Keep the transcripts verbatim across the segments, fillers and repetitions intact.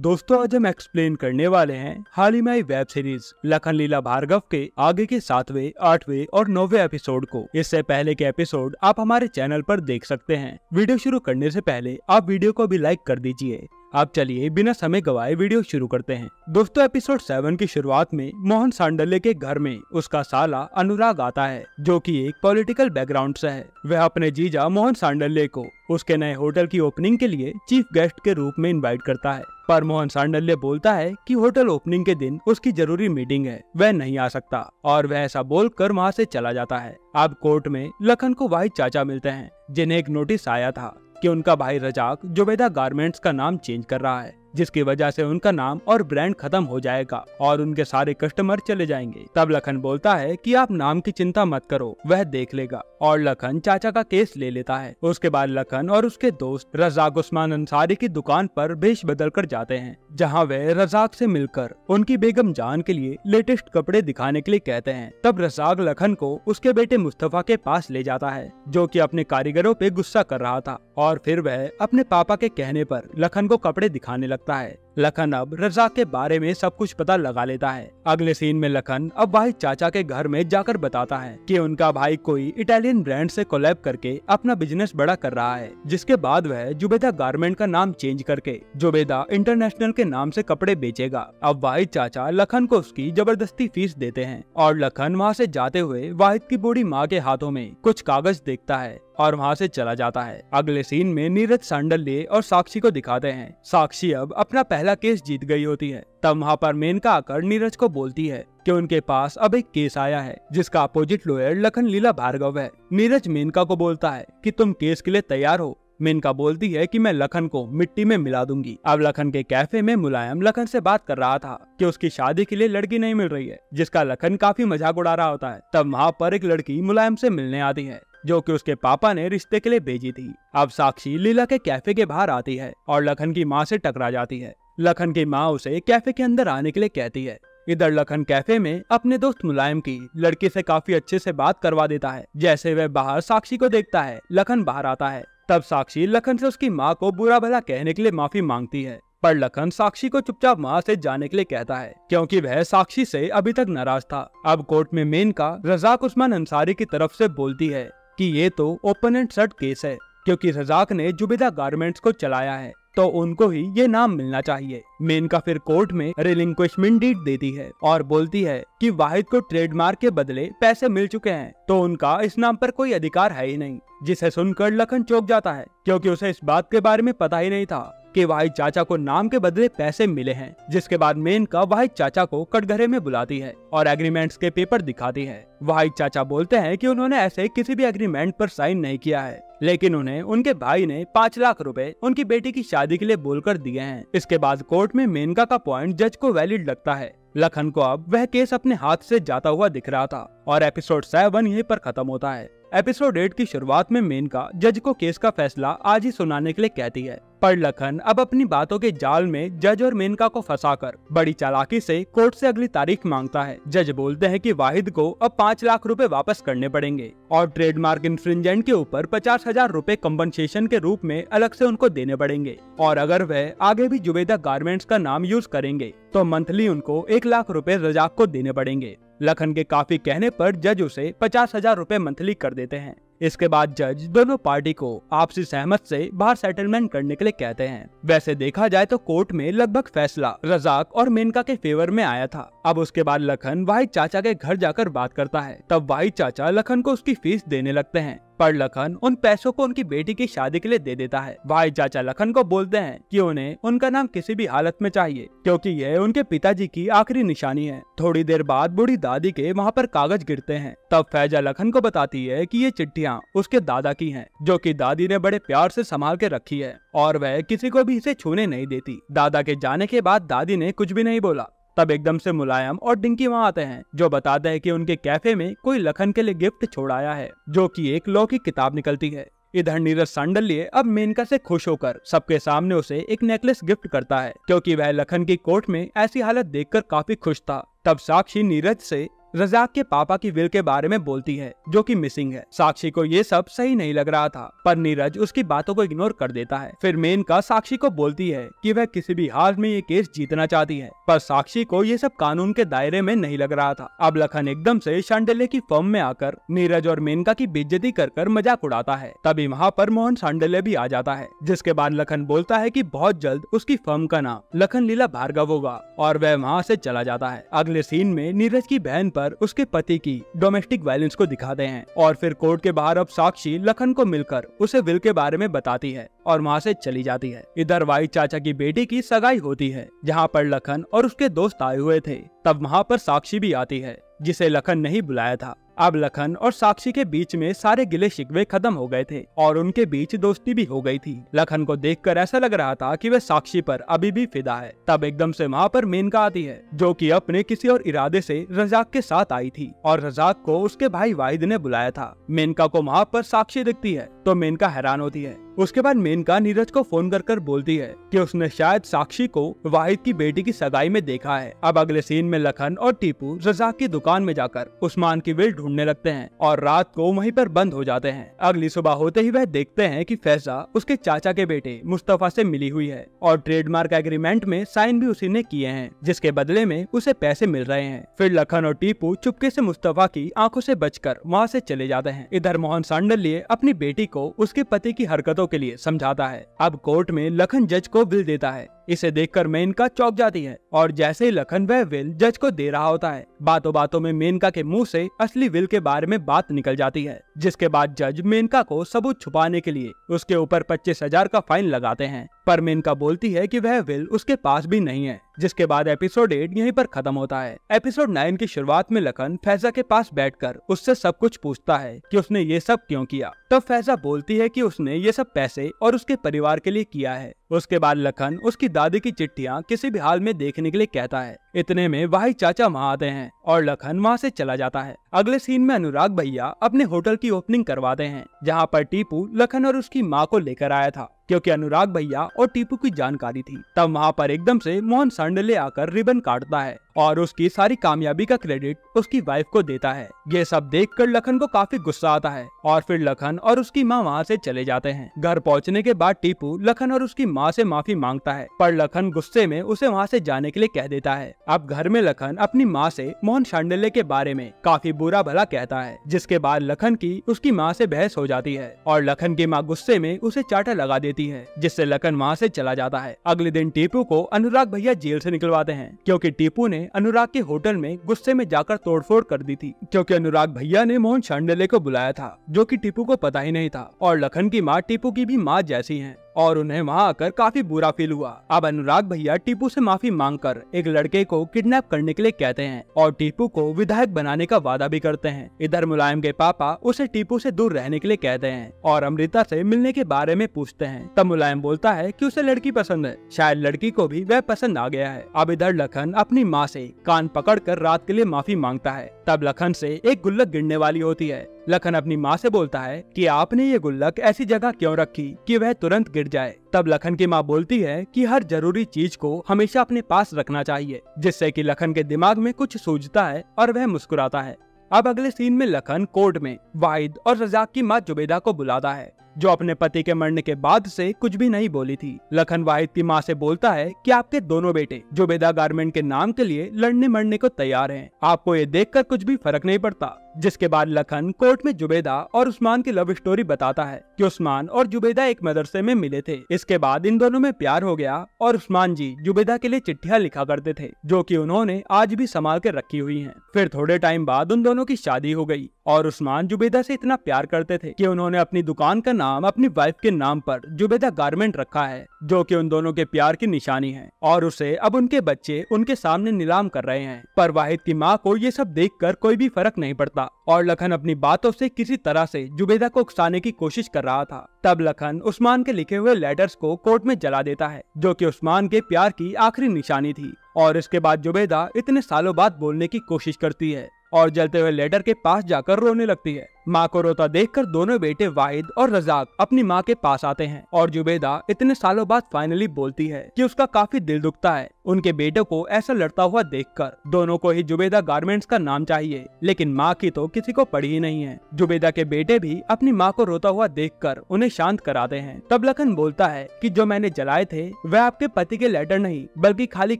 दोस्तों आज हम एक्सप्लेन करने वाले हैं हाल ही में आई वेब सीरीज लखन लीला भार्गव के आगे के सातवें, आठवें और नौवें एपिसोड को। इससे पहले के एपिसोड आप हमारे चैनल पर देख सकते हैं। वीडियो शुरू करने से पहले आप वीडियो को भी लाइक कर दीजिए। आप चलिए बिना समय गवाए वीडियो शुरू करते हैं। दोस्तों एपिसोड सेवन की शुरुआत में मोहन सांडले के घर में उसका साला अनुराग आता है जो कि एक पॉलिटिकल बैकग्राउंड से है। वह अपने जीजा मोहन सांडले को उसके नए होटल की ओपनिंग के लिए चीफ गेस्ट के रूप में इनवाइट करता है, पर मोहन सांडले बोलता है कि होटल ओपनिंग के दिन उसकी जरूरी मीटिंग है, वह नहीं आ सकता और वह ऐसा बोल कर वहाँ से चला जाता है। अब कोर्ट में लखन को वाहिद चाचा मिलते हैं जिन्हें एक नोटिस आया था कि उनका भाई रजाक जुबेदा गारमेंट्स का नाम चेंज कर रहा है, जिसकी वजह से उनका नाम और ब्रांड खत्म हो जाएगा और उनके सारे कस्टमर चले जाएंगे। तब लखन बोलता है कि आप नाम की चिंता मत करो, वह देख लेगा, और लखन चाचा का केस ले लेता है। उसके बाद लखन और उसके दोस्त रजाक उस्मान अंसारी की दुकान पर भेष बदल कर जाते हैं, जहां वह रजाक से मिलकर उनकी बेगम जान के लिए लेटेस्ट कपड़े दिखाने के लिए कहते हैं। तब रजाक लखन को उसके बेटे मुस्तफा के पास ले जाता है जो कि अपने कारीगरों पे गुस्सा कर रहा था, और फिर वह अपने पापा के कहने पर लखन को कपड़े दिखाने लगता है। लखन अब रजाक के बारे में सब कुछ पता लगा लेता है। अगले सीन में लखन अब वाहिद चाचा के घर में जाकर बताता है कि उनका भाई कोई इटालियन ब्रांड से कोलैब करके अपना बिजनेस बड़ा कर रहा है, जिसके बाद वह जुबेदा गारमेंट का नाम चेंज करके जुबेदा इंटरनेशनल के नाम से कपड़े बेचेगा। अब वाहिद चाचा लखन को उसकी जबरदस्ती फीस देते हैं और लखन वहाँ से जाते हुए वाहिद की बूढ़ी माँ के हाथों में कुछ कागज देखता है और वहाँ से चला जाता है। अगले सीन में नीरज शांडिल्य और साक्षी को दिखाते हैं। साक्षी अब अपना पहला केस जीत गई होती है। तब वहाँ पर मेनका आकर नीरज को बोलती है कि उनके पास अब एक केस आया है जिसका अपोजिट लॉयर लखन लीला भार्गव है। नीरज मेनका को बोलता है कि तुम केस के लिए तैयार हो। मेनका बोलती है कि मैं लखन को मिट्टी में मिला दूंगी। अब लखन के कैफे में मुलायम लखन से बात कर रहा था कि उसकी शादी के लिए लड़की नहीं मिल रही है, जिसका लखन काफी मजाक उड़ा रहा होता है। तब वहाँ पर एक लड़की मुलायम से मिलने आती है जो कि उसके पापा ने रिश्ते के लिए भेजी थी। अब साक्षी लीला के कैफे के बाहर आती है और लखन की माँ से टकरा जाती है। लखन की माँ उसे कैफे के अंदर आने के लिए कहती है। इधर लखन कैफे में अपने दोस्त मुलायम की लड़की से काफी अच्छे से बात करवा देता है। जैसे वह बाहर साक्षी को देखता है, लखन बाहर आता है। तब साक्षी लखन से उसकी माँ को बुरा भला कहने के लिए माफी मांगती है, पर लखन साक्षी को चुपचाप वहाँ से जाने के लिए कहता है क्योंकि वह साक्षी से अभी तक नाराज था। अब कोर्ट में मेनका रजाक उस्मान अंसारी की तरफ से बोलती है कि ये तो ओपन एंड शट केस है क्योंकि रजाक ने जुबेदा गारमेंट्स को चलाया है तो उनको ही ये नाम मिलना चाहिए। मेनका फिर कोर्ट में रिलिंक्विशमेंट डीड देती है और बोलती है कि वाहिद को ट्रेडमार्क के बदले पैसे मिल चुके हैं तो उनका इस नाम पर कोई अधिकार है ही नहीं, जिसे सुनकर लखन चौंक जाता है क्योंकि उसे इस बात के बारे में पता ही नहीं था कि वाहिद चाचा को नाम के बदले पैसे मिले हैं। जिसके बाद मेनका वाहिद चाचा को कटघरे में बुलाती है और एग्रीमेंट्स के पेपर दिखाती है। वाहिद चाचा बोलते हैं कि उन्होंने ऐसे किसी भी एग्रीमेंट पर साइन नहीं किया है, लेकिन उन्हें उनके भाई ने पाँच लाख रुपए उनकी बेटी की शादी के लिए बोलकर दिए हैं। इसके बाद कोर्ट में मेनका का पॉइंट जज को वैलिड लगता है। लखन को अब वह केस अपने हाथ से जाता हुआ दिख रहा था और एपिसोड सेवन यहीं पर खत्म होता है। एपिसोड एट की शुरुआत में मेनका जज को केस का फैसला आज ही सुनाने के लिए कहती है, पर लखन अब अपनी बातों के जाल में जज और मेनका को फंसाकर बड़ी चालाकी से कोर्ट से अगली तारीख मांगता है। जज बोलते हैं कि वाहिद को अब पाँच लाख रुपए वापस करने पड़ेंगे और ट्रेडमार्क इन्फ्रिंजमेंट के ऊपर पचास हजार रूपए कम्पनसेशन के रूप में अलग से उनको देने पड़ेंगे, और अगर वह आगे भी जुबेदा गारमेंट्स का नाम यूज करेंगे तो मंथली उनको एक लाख रूपए रजाक को देने पड़ेंगे। लखन के काफी कहने पर जज उसे पचास हजार रूपए मंथली कर देते हैं। इसके बाद जज दोनों पार्टी को आपसी सहमत से बाहर सेटलमेंट करने के लिए कहते हैं। वैसे देखा जाए तो कोर्ट में लगभग फैसला रजाक और मेनका के फेवर में आया था। अब उसके बाद लखन वाहिद चाचा के घर जाकर बात करता है। तब वाहिद चाचा लखन को उसकी फीस देने लगते हैं, पर लखन उन पैसों को उनकी बेटी की शादी के लिए दे देता है। वाहिद चाचा लखन को बोलते हैं कि उन्हें उनका नाम किसी भी हालत में चाहिए क्योंकि यह उनके पिताजी की आखिरी निशानी है। थोड़ी देर बाद बूढ़ी दादी के वहाँ पर कागज गिरते हैं। तब फैजा लखन को बताती है कि ये चिट्ठियाँ उसके दादा की हैं, जो कि दादी ने बड़े प्यार से संभाल के रखी है और वह किसी को भी इसे छूने नहीं देती। दादा के जाने के बाद दादी ने कुछ भी नहीं बोला। तब एकदम से मुलायम और डिंकी वहाँ आते हैं जो बताते हैं कि उनके कैफे में कोई लखन के लिए गिफ्ट छोड़ाया है, जो कि एक लॉ की किताब निकलती है। इधर नीरज शांडिल्य अब मेनका से खुश होकर सबके सामने उसे एक नेकलेस गिफ्ट करता है क्योंकि वह लखन की कोर्ट में ऐसी हालत देखकर काफी खुश था। तब साक्षी नीरज से रजाक के पापा की विल के बारे में बोलती है जो कि मिसिंग है। साक्षी को ये सब सही नहीं लग रहा था पर नीरज उसकी बातों को इग्नोर कर देता है। फिर मेनका साक्षी को बोलती है कि वह किसी भी हाल में ये केस जीतना चाहती है पर साक्षी को ये सब कानून के दायरे में नहीं लग रहा था। अब लखन एकदम से शांडिल्य की फर्म में आकर नीरज और मेनका की बेइज्जती कर कर मजाक उड़ाता है। तभी वहाँ पर मोहन सांडले भी आ जाता है जिसके बाद लखन बोलता है कि बहुत जल्द उसकी फर्म का नाम लखन लीला भार्गव होगा और वह वहाँ से चला जाता है। अगले सीन में नीरज की बहन पर उसके पति की डोमेस्टिक वायलेंस को दिखाते हैं और फिर कोर्ट के बाहर अब साक्षी लखन को मिलकर उसे विल के बारे में बताती है और वहाँ से चली जाती है। इधर वाहिद चाचा की बेटी की सगाई होती है जहाँ पर लखन और उसके दोस्त आए हुए थे। तब वहाँ पर साक्षी भी आती है जिसे लखन नहीं बुलाया था। अब लखन और साक्षी के बीच में सारे गिले शिकवे खत्म हो गए थे और उनके बीच दोस्ती भी हो गई थी। लखन को देखकर ऐसा लग रहा था कि वह साक्षी पर अभी भी फिदा है। तब एकदम से वहाँ पर मेनका आती है जो कि अपने किसी और इरादे से रजाक के साथ आई थी और रजाक को उसके भाई वाहिद ने बुलाया था। मेनका को वहाँ पर साक्षी दिखती है तो मेनका हैरान होती है। उसके बाद मेनका नीरज को फोन कर कर बोलती है कि उसने शायद साक्षी को वाहिद की बेटी की सगाई में देखा है। अब अगले सीन में लखन और टीपू रजाक की दुकान में जाकर उस्मान की विल ढूंढने लगते हैं और रात को वहीं पर बंद हो जाते हैं। अगली सुबह होते ही वह देखते हैं कि फैजा उसके चाचा के बेटे मुस्तफा से मिली हुई है और ट्रेडमार्क एग्रीमेंट में साइन भी उसी ने किए हैं जिसके बदले में उसे पैसे मिल रहे हैं। फिर लखन और टीपू चुपके से मुस्तफा की आंखों से बचकर वहाँ से चले जाते हैं। इधर मोहन सांडले अपनी बेटी को उसके पति की हरकतों के लिए समझाता है। अब कोर्ट में लखन जज को बिल देता है। इसे देखकर मेनका चौंक जाती है और जैसे ही लखन वह विल जज को दे रहा होता है बातों बातों में मेनका के मुंह से असली विल के बारे में बात निकल जाती है जिसके बाद जज मेनका को सबूत छुपाने के लिए उसके ऊपर पच्चीस हजार का फाइन लगाते हैं। पर मेनका बोलती है कि वह विल उसके पास भी नहीं है। जिसके बाद एपिसोड एट यहीं पर खत्म होता है। एपिसोड नाइन की शुरुआत में लखन फैजा के पास बैठकर उससे सब कुछ पूछता है कि उसने ये सब क्यों किया। तब फैजा बोलती है कि उसने ये सब पैसे और उसके परिवार के लिए किया है। उसके बाद लखन उसकी दादी की चिट्ठियां किसी भी हाल में देखने के लिए कहता है। इतने में वाहिद चाचा वहाँ आते हैं और लखन वहाँ से चला जाता है। अगले सीन में अनुराग भैया अपने होटल की ओपनिंग करवाते हैं जहाँ पर टीपू लखन और उसकी माँ को लेकर आया था क्योंकि अनुराग भैया और टीपू की जानकारी थी। तब वहाँ पर एकदम से मोहन सांडले आकर रिबन काटता है और उसकी सारी कामयाबी का क्रेडिट उसकी वाइफ को देता है। ये सब देखकर लखन को काफी गुस्सा आता है और फिर लखन और उसकी माँ वहाँ से चले जाते हैं। घर पहुँचने के बाद टीपू लखन और उसकी माँ से माफी मांगता है पर लखन गुस्से में उसे वहाँ से जाने के लिए कह देता है। अब घर में लखन अपनी माँ से मोहन सांडले के बारे में काफी बुरा भला कहता है जिसके बाद लखन की उसकी माँ से बहस हो जाती है और लखन की माँ गुस्से में उसे चाटा लगा देती है जिससे लखन वहाँ से चला जाता है। अगले दिन टीपू को अनुराग भैया जेल से निकलवाते हैं क्योंकि टीपू ने अनुराग के होटल में गुस्से में जाकर तोड़फोड़ कर दी थी क्योंकि अनुराग भैया ने मोहन सांडले को बुलाया था जो कि टीपू को पता ही नहीं था और लखन की माँ टीपू की भी माँ जैसी है और उन्हें वहाँ आकर काफी बुरा फील हुआ। अब अनुराग भैया टीपू से माफी मांगकर एक लड़के को किडनैप करने के लिए कहते हैं और टीपू को विधायक बनाने का वादा भी करते हैं। इधर मुलायम के पापा उसे टीपू से दूर रहने के लिए कहते हैं और अमृता से मिलने के बारे में पूछते हैं। तब मुलायम बोलता है कि उसे लड़की पसंद है, शायद लड़की को भी वह पसंद आ गया है। अब इधर लखन अपनी माँ से कान पकड़कर रात के लिए माफी मांगता है। तब लखन से एक गुल्लक गिरने वाली होती है। लखन अपनी माँ से बोलता है कि आपने ये गुल्लक ऐसी जगह क्यों रखी कि वह तुरंत गिर जाए। तब लखन की माँ बोलती है कि हर जरूरी चीज को हमेशा अपने पास रखना चाहिए जिससे कि लखन के दिमाग में कुछ सूझता है और वह मुस्कुराता है। अब अगले सीन में लखन कोर्ट में वाहिद और रजाक की माँ जुबेदा को बुलाता है जो अपने पति के मरने के बाद से कुछ भी नहीं बोली थी। लखन वाहिद की माँ से बोलता है कि आपके दोनों बेटे जुबेदा गारमेंट के नाम के लिए लड़ने मरने को तैयार हैं, आपको ये देखकर कुछ भी फर्क नहीं पड़ता। जिसके बाद लखन कोर्ट में जुबेदा और उस्मान की लव स्टोरी बताता है कि उस्मान और जुबेदा एक मदरसे में मिले थे। इसके बाद इन दोनों में प्यार हो गया और उस्मान जी जुबेदा के लिए चिट्ठियां लिखा करते थे जो कि उन्होंने आज भी संभाल के रखी हुई हैं। फिर थोड़े टाइम बाद उन दोनों की शादी हो गई और उस्मान जुबेदा से इतना प्यार करते थे कि उन्होंने अपनी दुकान का नाम अपनी वाइफ के नाम पर जुबेदा गारमेंट रखा है जो कि उन दोनों के प्यार की निशानी है और उसे अब उनके बच्चे उनके सामने नीलाम कर रहे हैं। पर वाहिद की माँ को ये सब देखकर कोई भी फर्क नहीं पड़ता और लखन अपनी बातों से किसी तरह से जुबेदा को उकसाने की कोशिश कर रहा था। तब लखन उस्मान के लिखे हुए लेटर्स को कोर्ट में जला देता है जो कि उस्मान के प्यार की आखिरी निशानी थी और इसके बाद जुबेदा इतने सालों बाद बोलने की कोशिश करती है और जलते हुए लेटर के पास जाकर रोने लगती है। माँ को रोता देखकर दोनों बेटे वाहिद और रजाक अपनी माँ के पास आते हैं और जुबेदा इतने सालों बाद फाइनली बोलती है कि उसका काफी दिल दुखता है उनके बेटे को ऐसा लड़ता हुआ देखकर। दोनों को ही जुबेदा गारमेंट्स का नाम चाहिए लेकिन माँ की तो किसी को पड़ी ही नहीं है। जुबेदा के बेटे भी अपनी माँ को रोता हुआ देखकर उन्हें शांत कराते हैं। तब लखन बोलता है कि जो मैंने जलाए थे वह आपके पति के लेटर नहीं बल्कि खाली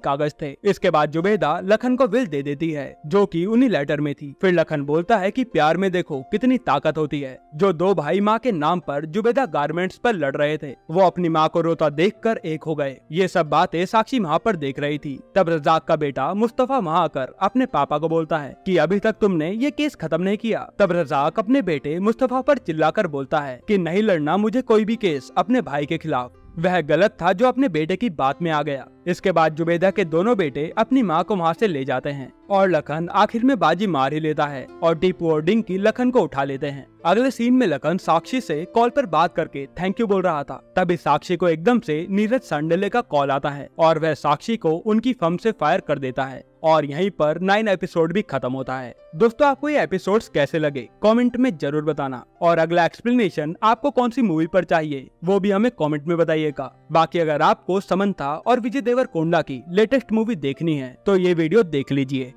कागज थे। इसके बाद जुबेदा लखन को विल दे देती है जो कि उन्हीं लेटर में थी। फिर लखन बोलता है कि प्यार में देखो कितनी ताकत होती है। जो दो भाई माँ के नाम पर जुबेदा गारमेंट्स पर लड़ रहे थे वो अपनी माँ को रोता देखकर एक हो गए। ये सब बातें साक्षी वहाँ पर देख रही थी। तब रजाक का बेटा मुस्तफा वहाँ आकर अपने पापा को बोलता है कि अभी तक तुमने ये केस खत्म नहीं किया। तब रजाक अपने बेटे मुस्तफा पर चिल्लाकर बोलता है कि नहीं लड़ना मुझे कोई भी केस अपने भाई के खिलाफ। वह गलत था जो अपने बेटे की बात में आ गया। इसके बाद जुबेदा के दोनों बेटे अपनी माँ को वहाँ से ले जाते हैं और लखन आखिर में बाजी मार ही लेता है और टीपू और डिंकी लखन को उठा लेते हैं। अगले सीन में लखन साक्षी से कॉल पर बात करके थैंक यू बोल रहा था। तभी साक्षी को एकदम से नीरज शांडिल्य का कॉल आता है और वह साक्षी को उनकी फर्म से फायर कर देता है और यहीं पर नाइन एपिसोड भी खत्म होता है। दोस्तों आपको ये एपिसोड्स कैसे लगे कमेंट में जरूर बताना और अगला एक्सप्लेनेशन आपको कौन सी मूवी पर चाहिए वो भी हमें कमेंट में बताइएगा। बाकी अगर आपको समंथा और विजय देवरकोंडा की लेटेस्ट मूवी देखनी है तो ये वीडियो देख लीजिए।